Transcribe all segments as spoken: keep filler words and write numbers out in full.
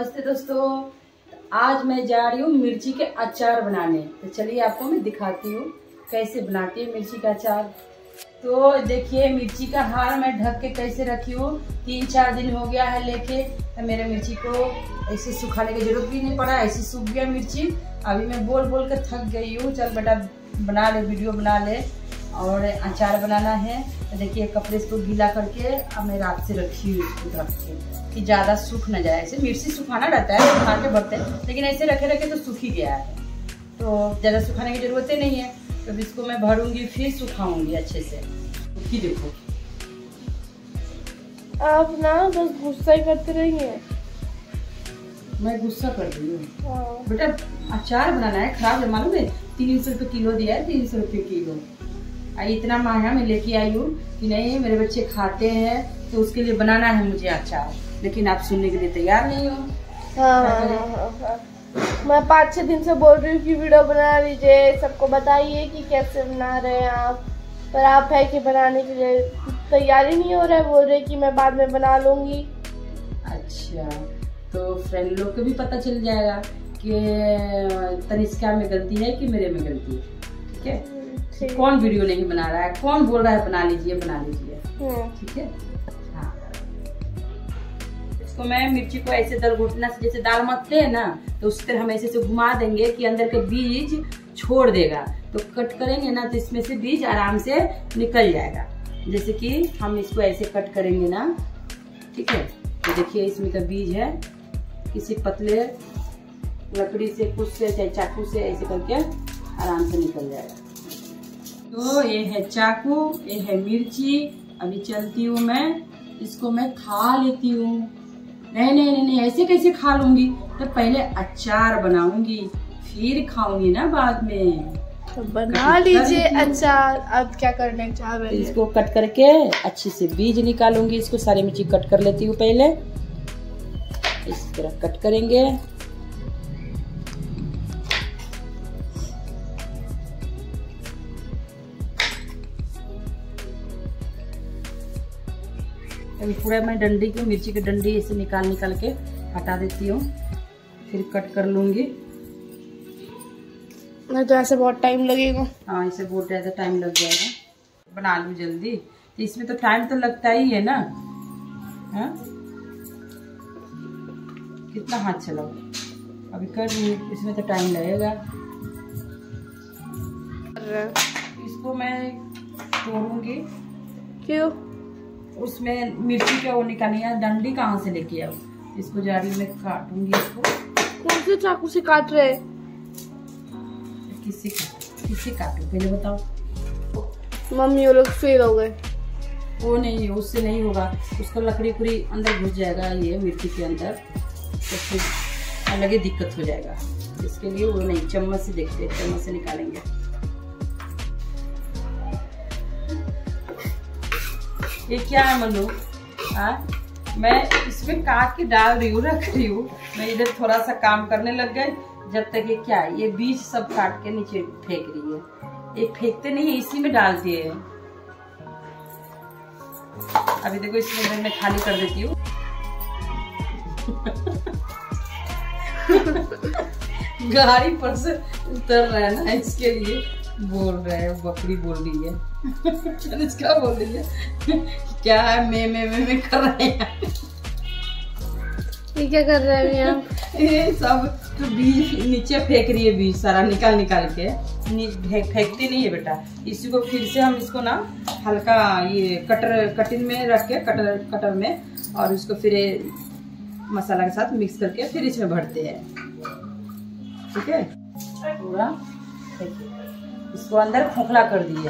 नमस्ते दोस्तों, आज मैं जा रही हूँ मिर्ची के अचार बनाने। तो चलिए आपको मैं दिखाती हूँ कैसे बनाती हूँ मिर्ची का अचार। तो देखिए मिर्ची का हार मैं ढक के कैसे रखी हूँ, तीन चार दिन हो गया है लेके। तो मेरे मिर्ची को ऐसे सुखाने की जरूरत भी नहीं पड़ा, ऐसे सूख गया मिर्ची। अभी मैं बोल बोल कर थक गई हूँ, चल बेटा बना ले, वीडियो बना ले और अचार बनाना है। तो देखिए कपड़े इसको गीला करके अब मैं रात से रखी हुई इसको रख के कि ज़्यादा सूख ना जाए। ऐसे मिर्ची सुखाना रहता है, सुखा के भरते हैं, लेकिन ऐसे रखे रखे तो सूख ही गया है, तो ज़्यादा सुखाने की ज़रूरत ही नहीं है। तो इसको मैं भरूंगी फिर सुखाऊंगी अच्छे से। उसकी देखो आप ना बस गुस्सा ही करते रहिए। मैं गुस्सा कर रही हूँ बेटा, अचार बनाना है, खराब है मालूम है। तीन सौ रुपये किलो दिया है, तीन सौ रुपये किलो। इतना महंगा मैं लेके आई हूँ कि नहीं मेरे बच्चे खाते हैं, तो उसके लिए बनाना है मुझे अचार। लेकिन आप सुनने के लिए तैयार नहीं हो। हाँ हाँ हाँ हाँ। मैं पाँच छः दिन से बोल रही हूँ कि वीडियो बना लीजिए, सबको बताइए कि कैसे बना रहे हैं आप, पर आप है कि बनाने के लिए तैयार ही नहीं हो रहा है, बोल रहे कि मैं बाद में बना लूँगी। अच्छा, तो फ्रेंड लोग को भी पता चल जाएगा कि तनिष्का में गलती है कि मेरे में गलती है, ठीक है। कौन वीडियो नहीं बना रहा है, कौन बोल रहा है बना लीजिए बना लीजिए, ठीक है। हाँ, इसको मैं मिर्ची को ऐसे दल घुटना से, जैसे दाल मथते हैं ना, तो उस तरह हम ऐसे से घुमा देंगे कि अंदर के बीज छोड़ देगा। तो कट करेंगे ना तो इसमें से बीज आराम से निकल जाएगा। जैसे कि हम इसको ऐसे कट करेंगे ना, ठीक है। तो देखिए इसमें का बीज है, किसी पतले लकड़ी से कुछ से चाहे चाकू से ऐसे करके आराम से निकल जाएगा। तो ये है चाकू, ये है मिर्ची। अभी चलती हूँ मैं, इसको मैं खा लेती हूँ। नहीं नहीं नहीं नहीं, ऐसे कैसे खा लूँगी, तो पहले अचार बनाऊंगी फिर खाऊंगी ना बाद में। तो बना लीजिए अचार। अब क्या करने चाह रहे हैं, इसको कट करके अच्छे से बीज निकालूंगी। इसको सारी मिर्ची कट कर लेती हूँ पहले, इस तरह कट करेंगे। अभी पूरा मैं डंडी की मिर्ची की डंडी ऐसे निकाल निकाल के हटा देती हूँ, फिर कट कर लूँगी। नहीं तो ऐसे बहुत टाइम लगेगा। हाँ, इसे बहुत ज़्यादा टाइम लग जाएगा। बना लूँ जल्दी, तो इसमें तो टाइम तो लगता ही है ना। हाँ? कितना हाथ चलाओ, अभी कर लूँ, इसमें तो टाइम लगेगा। इसको मैं तोड़ूंगी। क्यों? उसमें मिर्ची का वो निकालनी है, डंडी कहाँ से लेके आओ। इसको जा रही मैं काटूंगी। इसको कौन से चाकू से काट रहे, किससे किससे काटो पहले बताओ। मम्मी वो लोग फेल हो गए। वो नहीं, उससे नहीं होगा, उसको लकड़ी पूरी अंदर घुस जाएगा ये मिर्ची के अंदर, तो फिर अलग ही दिक्कत हो जाएगा। इसके लिए वो नहीं, चम्मच से देखते, चम्मच से निकालेंगे। ये क्या है मनु? हाँ, मैं इसमें काट के डाल रही हूँ, रख रही हूँ। मैं इधर थोड़ा सा काम करने लग गए, जब तक ये क्या है, ये बीज सब काट के नीचे फेंक रही है। ये फेंकते नहीं, इसी में डालती है। अभी देखो इसमें मैं खाली कर देती हूँ। गाड़ी पर से उतर रहा है ना, इसके लिए बोल रहा है। बकरी बोल रही है, क्या बोल रही है, क्या है, मैं मैं मैं मैं कर रहे हैं। ये क्या कर रहे हैं आप? ये सब तो बीज नीचे फेंक रही है, बीज सारा निकाल निकाल के। फेंकती नहीं है बेटा। इसी को फिर से हम इसको ना हल्का ये कटर कटिंग में रख के, कटर कटर में, और इसको फिर मसाला के साथ मिक्स करके फिर इसमें भरते हैं, ठीक है। पूरा इसको अंदर खोखला कर दिए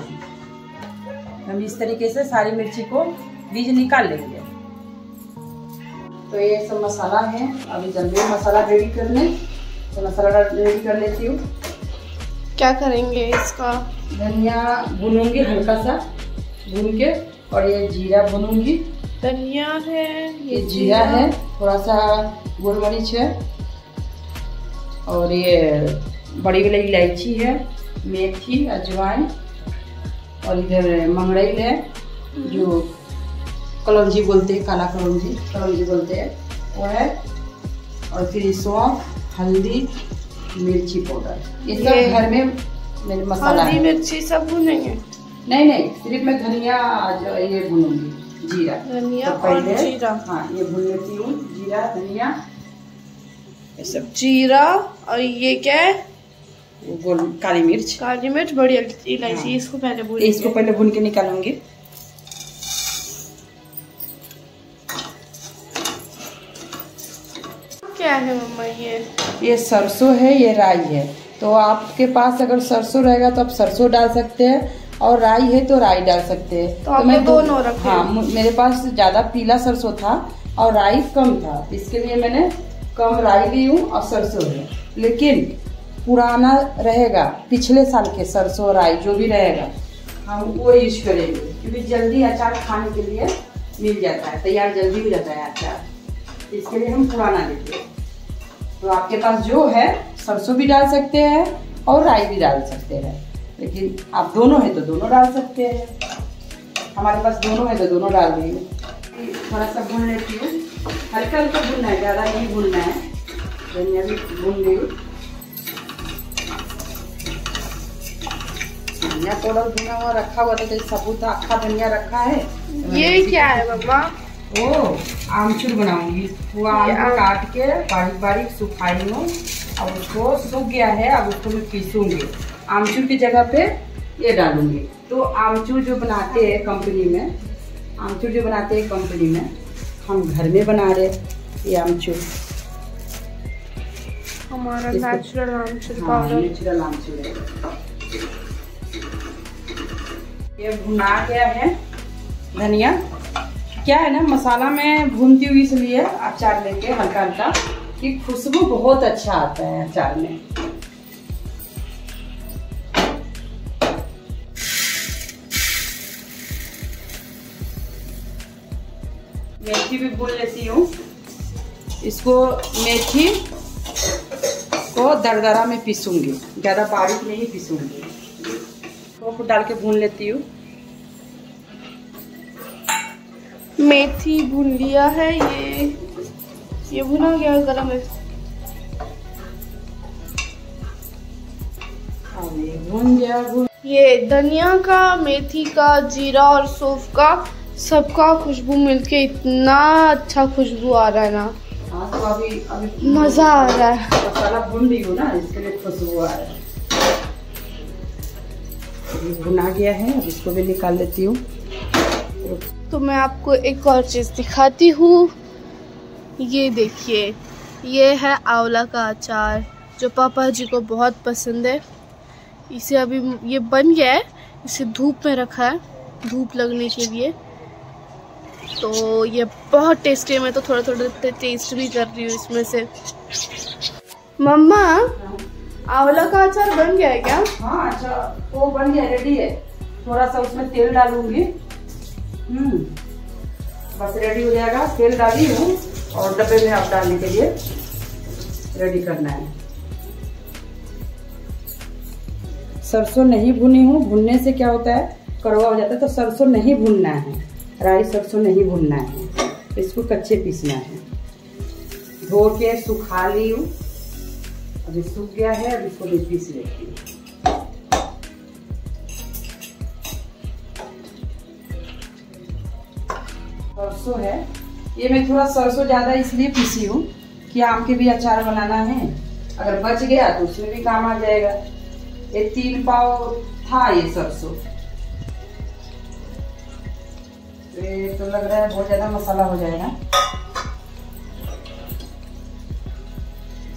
हम। इस तरीके से सारी मिर्ची को बीज निकाल लेंगे। तो ये सब मसाला है, अभी जल्दी मसाला रेडी कर लें। तो मसाला रेडी कर लेती हूँ। क्या करेंगे इसका? धनिया भूनूंगी हल्का सा, भून के, और ये जीरा भूनूंगी। धनिया है, ये जीरा है, थोड़ा सा गुड़ मरीच है, और ये बड़ी वाली इलायची है, मेथी, अजवाइन, और इधर मंगरैल है जो कलौंजी बोलते हैं, काला कलौंजी कलौंजी बोलते हैं, वो है। और फिर सौंफ, हल्दी, मिर्ची पाउडर, ये सब घर में मेरे मसाला है। मिर्ची सब भूनेंगे? नहीं नहीं, सिर्फ मैं धनिया जो ये भूनूंगी, जीरा, धनिया तो और जीरा। हाँ, ये भून लेती हूँ, जीरा धनिया ये सब, जीरा और ये क्या है, गोल काली मिर्च, काली मिर्च, बड़ी इलायची। हाँ। इसको पहले भून इसको पहले भून के निकालूंगी। क्या है मम्मा ये? ये सरसों है, ये राई है। तो आपके पास अगर सरसों रहेगा तो आप सरसों डाल सकते हैं, और राई है तो राई डाल सकते हैं। तो, तो मैं दोनों रखती हूं। हाँ, मेरे पास ज्यादा पीला सरसों था और राई कम था, इसके लिए मैंने कम राई ली हूँ और सरसों है। लेकिन पुराना रहेगा, पिछले साल के सरसों राई जो भी रहेगा हम वो यूज करेंगे, क्योंकि जल्दी अचार खाने के लिए मिल जाता है, तैयार जल्दी हो जाता है अचार, इसके लिए हम पुराना लेते हैं। तो आपके पास जो है सरसों भी डाल सकते हैं और राई भी डाल सकते हैं, लेकिन आप दोनों है तो दोनों डाल सकते हैं। हमारे पास दोनों है तो दोनों डाल देंगे। थोड़ा सा भून लेती हूँ, हल्का हल्का भूनना है, ज़्यादा नहीं भूनना है। धनिया भी भून ली, धनिया पाउडर भुना हुआ रखा हुआ था, तो सबूत आखा धनिया रखा है। ये क्या है मम्मा? ओ, आमचूर बनाऊंगी। वो आम काट के बारीक बारीक सुखाई हूँ, अब उसको सूख गया है, अब उसको मैं पीसूंगी। आमचूर की जगह पे ये डालूंगी। तो आमचूर जो बनाते हैं कंपनी में, आमचूर जो बनाते हैं कंपनी में, हम घर में बना रहे ये आमचूर, हमारा नेचुरल आमचूर। हाँ, नेचुरल आमचूर है। ये भुना गया है धनिया। क्या है ना, मसाला में भूनती हुई इसलिए अचार लेके हल्का हल्का कि खुशबू बहुत अच्छा आता है अचार में। मेथी भी भून लेती हूँ, इसको मेथी को दरदरा में पीसूंगी, ज़्यादा बारीक नहीं पीसूंगी। तो डाल के भून लेती हूँ। मेथी भून लिया है, ये ये भुना गया है गरम है। भून गया, भून। ये धनिया का, मेथी का, जीरा और सौंफ का, सबका खुशबू मिलके इतना अच्छा खुशबू आ रहा है ना। हाँ, तो अभी अभी मजा आ रहा है। मसाला भून रही हो ना, इसके लिए खुशबू आ रहा है। भुना गया है, अब इसको भी निकाल लेती हूँ। तो मैं आपको एक और चीज़ दिखाती हूँ, ये देखिए, ये है आंवला का अचार जो पापा जी को बहुत पसंद है। इसे अभी ये बन गया है, इसे धूप में रखा है धूप लगने के लिए। तो ये बहुत टेस्टी है, मैं तो थोड़ा थोड़ा टेस्ट भी कर रही हूँ इसमें से। मम्मा, आंवला का अचार बन गया है क्या? हाँ, अचार वो बन गया, रेडी है। थोड़ा सा उसमें तेल डालूंगी, हम्म बस रेडी हो जाएगा। तेल डाली हूँ और डब्बे में आप डालने के लिए रेडी करना है। सरसों नहीं भुनी हूँ, भुनने से क्या होता है कड़वा हो जाता है, तो सरसों नहीं भुनना है, राई सरसों नहीं भुनना है, इसको कच्चे पीसना है। धो के सुखा ली हूँ, अभी सूख गया है, अब इसको भी पीस लेती हूँ। सरसों है ये, मैं थोड़ा सरसों ज़्यादा इसलिए पीसी हूँ कि आम के भी अचार बनाना है, अगर बच गया तो उसमें भी काम आ जाएगा। ये तीन पाव था ये सरसों। ये तो लग रहा है बहुत ज़्यादा मसाला हो जाएगा,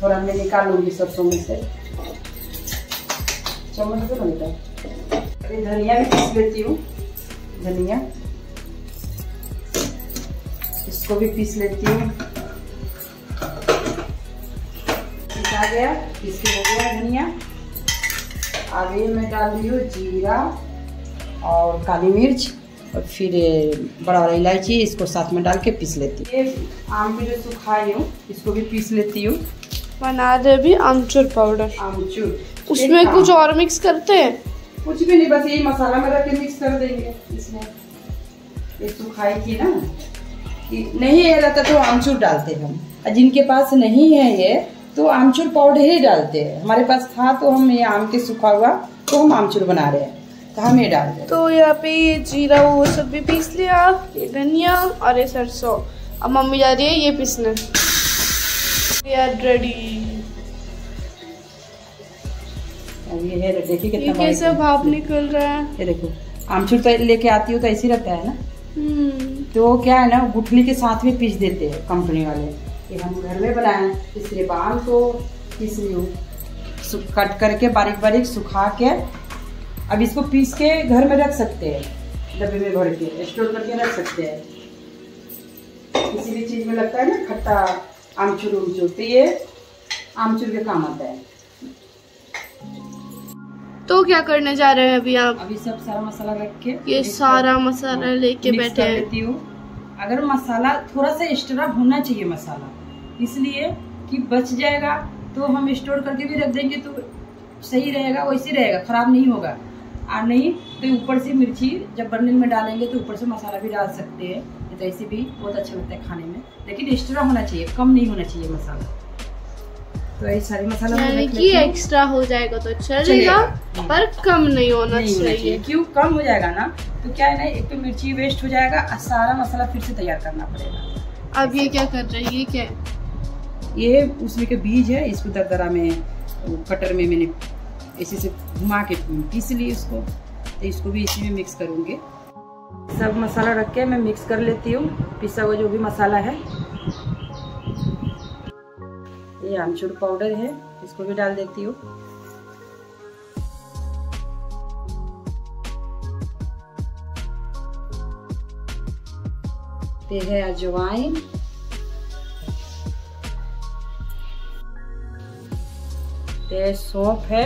थोड़ा मैं निकालूंगी सरसों में से, चम्मच से बनता है। धनिया भी पीस लेती हूँ, धनिया इसको भी पीस लेती हूँ। पीसा गया, पीस के हो गया धनिया। आगे मैं डाल रही हूँ जीरा और काली मिर्च और फिर बड़ा वाला इलायची, इसको साथ में डाल के पीस लेती हूँ। ये आम भी जो सुखाई हूँ इसको भी पीस लेती हूँ। बना रहे भी आमचूर पाउडर, आमचूर उसमें कुछ और मिक्स करते हैं? कुछ भी नहीं, बस यही मसाला में रख के मिक्स कर देंगे। इसमें ये सुखाई थी ना, नहीं रहता तो आमचूर डालते हैं हम। जिनके पास नहीं है ये तो आमचूर पाउडर ही डालते हैं। हमारे पास था तो हम ये आम के सूखा हुआ तो हम आमचूर बना रहे हैं तो हम ये डाल दें। तो यहाँ पे ये जीरा वो सब भी पीस लिया, ये धनिया और ये सरसों। अब मम्मी जा रही है ये पीसने। यार रेडी, अब ये है देखिए कितना कैसा भाप निकल रहा है। ये देखो आमचूर तो लेके आती हो तो ऐसे रहता है ना, तो क्या है ना गुठली के साथ में पीस देते हैं कंपनी वाले। ये हम घर में बनाए इसलिए बाल को पीस लूँ कट करके बारीक बारीक सुखा के, अब इसको पीस के घर में रख सकते हैं, डब्बे में भर के स्टोर करके रख सकते हैं। किसी भी चीज़ में लगता है ना खट्टा आमचूर उमचूर तो ये आमचूर के काम आता है। तो क्या करने जा रहे हैं अभी आप? अभी सब सारा मसाला रख के ये सारा मसाला लेके बैठे हैं। अगर मसाला थोड़ा सा एक्स्ट्रा होना चाहिए मसाला, इसलिए कि बच जाएगा तो हम स्टोर करके भी रख देंगे तो सही रहेगा, वैसे रहेगा खराब नहीं होगा। और नहीं तो ऊपर से मिर्ची जब बर्निंग में डालेंगे तो ऊपर से मसाला भी डाल सकते हैं, तो ऐसे भी बहुत अच्छा लगता है खाने में, लेकिन एक्स्ट्रा होना चाहिए, कम नहीं होना चाहिए मसाला। तो ये सारे मसाला यानी कि एक्स्ट्रा हो जाएगा तो अच्छा रहेगा पर कम नहीं होना चाहिए। क्यों कम हो जाएगा ना तो क्या है ना एक तो मिर्ची वेस्ट हो जाएगा और सारा मसाला फिर से तैयार करना पड़ेगा। अब ये क्या कर रही है? क्या ये उसमें के बीज है, इसको दरदरा में कटर में मैंने इसी से घुमा के पीस ली इसको, तो इसको भी इसी में मिक्स करूँगी। सब मसाला रख के मैं मिक्स कर लेती हूँ, पिसा हुआ जो भी मसाला है। ये आमचूर पाउडर है, इसको भी डाल देती हूँ। ये है अजवाइन, ये सौंफ है,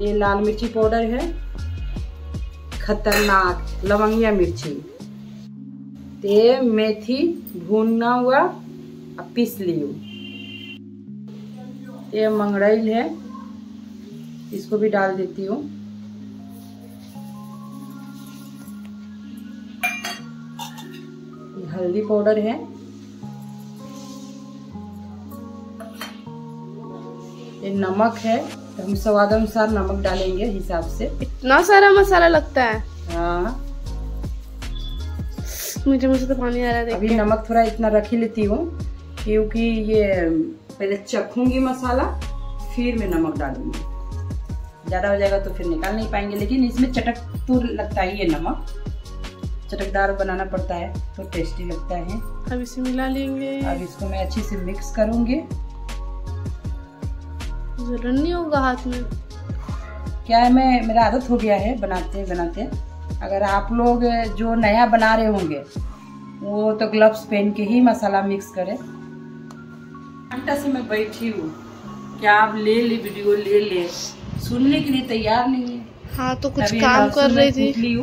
ये लाल मिर्ची पाउडर है, खतरनाक लवंगिया मिर्ची, ये मेथी भूनना हुआ अब पीस लियो, ये मंगरैल है, इसको भी डाल देती हूँ। हल्दी पाउडर है, ये नमक है, तो हम स्वाद अनुसार नमक डालेंगे हिसाब से। इतना सारा मसाला लगता है। हाँ मुझे मुझे तो पानी आ रहा है। अभी नमक थोड़ा इतना रख ही लेती हूँ क्योंकि ये पहले चखूंगी मसाला फिर मैं नमक डालूंगी, ज़्यादा हो जाएगा तो फिर निकाल नहीं पाएंगे। लेकिन इसमें चटक तो लगता ही है, नमक चटकदार बनाना पड़ता है तो टेस्टी लगता है। अब इसे मिला लेंगे। अब इसको मैं अच्छे से मिक्स करूँगी। जरूर नहीं होगा हाथ में, क्या है मैं मेरा आदत हो गया है बनाते बनाते। अगर आप लोग जो नया बना रहे होंगे वो तो ग्लव्स पहन के ही मसाला मिक्स करें। घंटा से मैं बैठी हूँ, क्या आप ले ले वीडियो ले ले सुनने के लिए तैयार नहीं है। हाँ तो कुछ काम कर रही थी।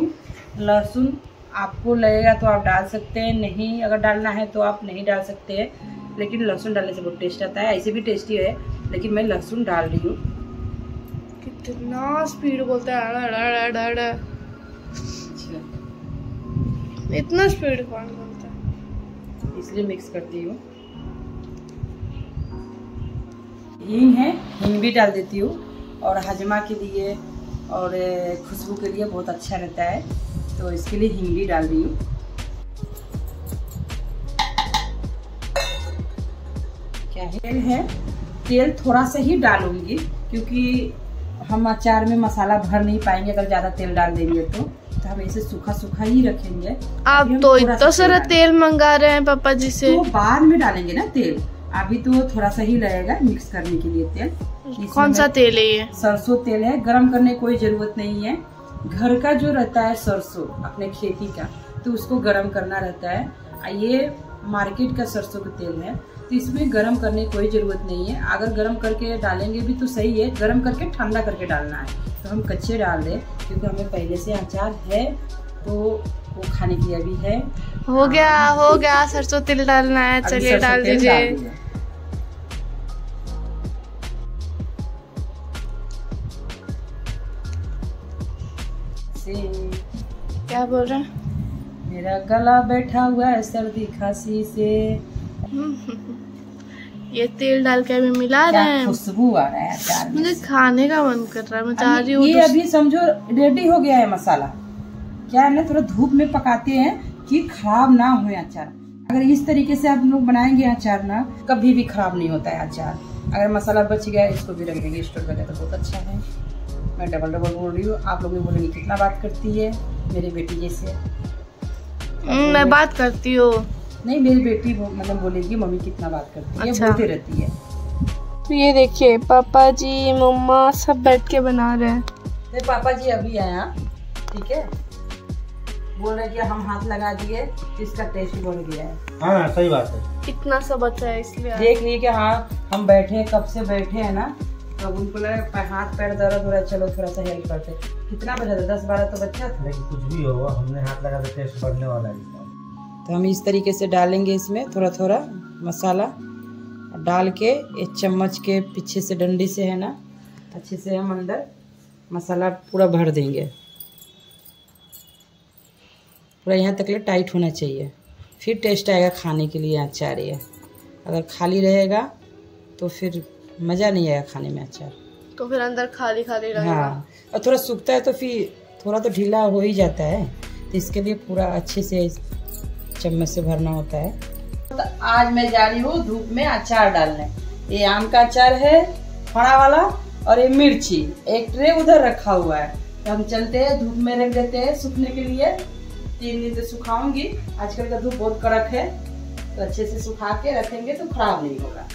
लहसुन आपको लगेगा तो आप डाल सकते हैं, नहीं अगर डालना है तो आप नहीं डाल सकते हैं, लेकिन लहसुन डालने से बहुत टेस्ट आता है। ऐसे भी टेस्टी है लेकिन मैं लहसुन डाल रही हूँ। कितना स्पीड बोलता है, इतना स्पीड कौन बोलता है, इसलिए मिक्स करती हूँ। हींग है, हींग भी डाल देती हूँ, और हजमा के लिए और खुशबू के लिए बहुत अच्छा रहता है तो इसके लिए हींग भी डाल रही हूँ। क्या है तेल है, तेल थोड़ा सा ही डालूंगी क्योंकि हम अचार में मसाला भर नहीं पाएंगे अगर ज़्यादा तेल डाल देंगे तो तो हम इसे सूखा सूखा ही रखेंगे। आप तो इतना सारा तेल मंगा रहे हैं पापा जी से, तो बाद में डालेंगे ना तेल, अभी तो थोड़ा सा ही रहेगा मिक्स करने के लिए तेल। कौन सा तेल है ये? सरसों तेल है, गरम करने की कोई जरूरत नहीं है। घर का जो रहता है सरसों अपने खेती का तो उसको गरम करना रहता है। ये मार्केट का सरसों का तेल है तो इसमें गरम करने की कोई जरूरत नहीं है। अगर गरम करके डालेंगे भी तो सही है, गरम करके ठंडा करके डालना है तो हम कच्चे डाल रहे क्योंकि हमें पहले से अचार है तो वो खाने के लिए भी है। हो गया हो गया, सरसों तिल डालना है, चलिए डाल दीजिए। क्या बोल रहे हैं? मेरा गला बैठा हुआ है सर्दी खांसी से। ये तेल डाल के अभी मिला रहे हैं, खुशबू आ रहा है अचार में। मुझे खाने का मन कर रहा है, मैं चाह रही हूँ। ये अभी समझो रेडी हो गया है मसाला। क्या है ना, थोड़ा धूप में पकाते हैं कि खराब ना हो अचार। अगर इस तरीके से आप लोग बनाएंगे अचार ना, कभी भी खराब नहीं होता है अचार। अगर मसाला बच गया इसको भी रख देंगे स्टोर करके तो बहुत अच्छा है। मैं डबल डबल बोल रही हूँ, आप लोग भी बोलेंगे कितना बात करती है मेरी बेटी जैसे। मैं बात करती हूँ नहीं, मेरी बेटी मतलब बोलेगी मम्मी कितना बात करती है। अच्छा। बोलती रहती है। तो ये देखिए पापा जी मम्मा सब बैठ के बना रहे हैं। तो पापा जी अभी आया, ठीक है, बोल रहे कि हम हाथ लगा दिए इसका टेस्ट बढ़ गया है। हाँ सही बात है, इतना सब बचा है इसलिए देख लिए कि हाँ हम बैठे कब से बैठे है ना, तब उनको लगा हाथ पैर दर्द हो रहा है, चलो थोड़ा सा हेल्प करते। कितना बचा था, दस बारह तो बच्चा था। कुछ भी होगा हमने हाथ लगा तो टेस्ट बढ़ने वाला है। तो हम इस तरीके से डालेंगे इसमें थोड़ा थोड़ा मसाला डाल के, एक चम्मच के पीछे से डंडी से है ना अच्छे से हम अंदर मसाला पूरा भर देंगे। पूरा यहाँ तक ले टाइट होना चाहिए, फिर टेस्ट आएगा खाने के लिए अचार। ये अगर खाली रहेगा तो फिर मज़ा नहीं आएगा खाने में अचार। तो फिर अंदर खाली खाली रहेगा। हाँ, और थोड़ा सूखता है तो फिर थोड़ा तो ढीला हो ही जाता है, तो इसके लिए पूरा अच्छे से चम्मच से भरना होता है। तो आज मैं जा रही हूँ धूप में अचार डालने। ये आम का अचार है फड़ा वाला, और ये मिर्ची एक ट्रे उधर रखा हुआ है। तो हम चलते हैं, धूप में रख देते हैं सूखने के लिए। तीन दिन तो सुखाऊंगी, आजकल का धूप बहुत कड़क है, तो अच्छे से सुखा के रखेंगे तो खराब नहीं होगा।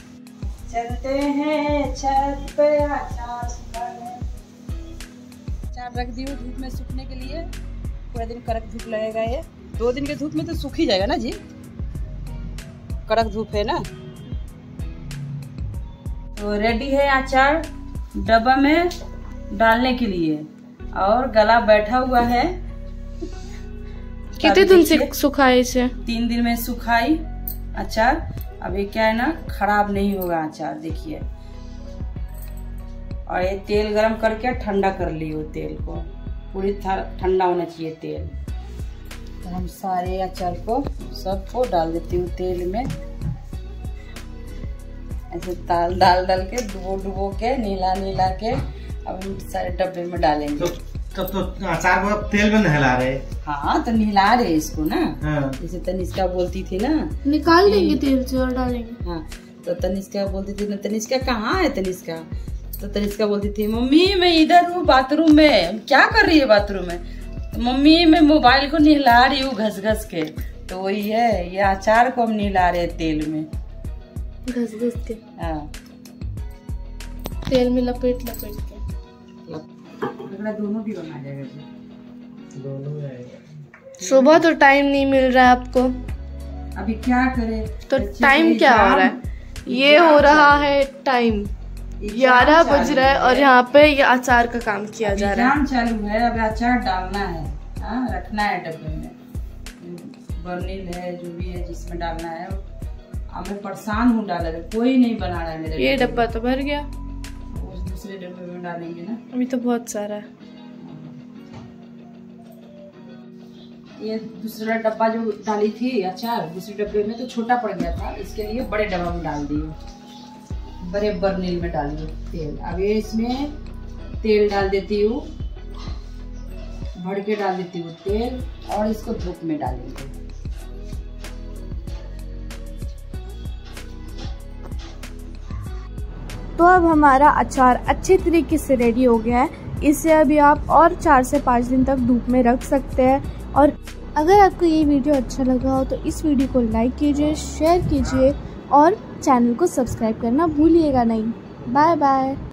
चलते हैं छत पे अचार सुखाने। अचार रख दी हूँ धूप में सूखने के लिए, पूरा दिन कड़क धूप लगेगा। ये दो दिन के धूप में तो सूख ही जाएगा ना जी, कड़क धूप है ना। तो रेडी है अचार डब्बा में डालने के लिए, और गला बैठा हुआ है। कितने दिन से सुखाई इसे? तीन दिन में सुखाई अचार। अभी क्या है ना, खराब नहीं होगा अचार। देखिए, और ये तेल गरम करके ठंडा कर ली हो। तेल को पूरी ठंडा होना चाहिए तेल। तो हम सारे अचार को सबको डाल देती हूँ तेल में, ऐसे ताल डाल डाल के डुबो डुबो के नीला नीला के। अब हम सारे डब्बे में डालेंगे। तो तो, तो अचार को तेल में नहला रहे। हाँ तो नहला रहे इसको ना। हाँ। जैसे तनिष्का बोलती थी ना, निकाल देंगे तेल से और डालेंगे। हाँ तो तनिष्का बोलती थी ना, तनिष्का कहाँ है तनिष्का? तो तनिष्का बोलती थी मम्मी मैं इधर हूँ बाथरूम में। क्या कर रही है बाथरूम में? मम्मी मैं मोबाइल को नहला रही हूँ घस घस के। तो वही है, ये अचार को हम नहला रहे तेल में घस घस के। हाँ तेल में लपेट लपेट के। दोनों भी बना जाएगा, दोनों जाएगा। सुबह तो टाइम नहीं मिल रहा है आपको, अभी क्या करें? तो टाइम क्या हो रहा है? ये हो रहा है टाइम ग्यारह बज रहा है, और यहाँ पे ये अचार का काम किया जा रहा है। चालू है, अब अचार डालना है। आ, रखना है डब्बे में, बर्नील है जो भी है जिसमें डालना है। अब मैं परेशान हूँ डाले, कोई नहीं बना रहा है मेरे। ये डब्बा तो भर गया, उस दूसरे डब्बे में डालेंगे ना। अभी तो बहुत सारा है। ये दूसरा डब्बा जो डाली थी अचार दूसरे डब्बे में तो छोटा पड़ गया था, इसके लिए बड़े डब्बा में डाल दिए, बड़े बर्नील में डालिए तेल। अब ये इसमें तेल डाल देती हूँ, भर के डाल देती हूँ तेल, और इसको धूप में डालेंगे। तो अब हमारा अचार अच्छे तरीके से रेडी हो गया है। इसे अभी आप और चार से पाँच दिन तक धूप में रख सकते हैं। और अगर आपको ये वीडियो अच्छा लगा हो तो इस वीडियो को लाइक कीजिए, शेयर कीजिए, और चैनल को सब्सक्राइब करना भूलिएगा नहीं। Bye bye.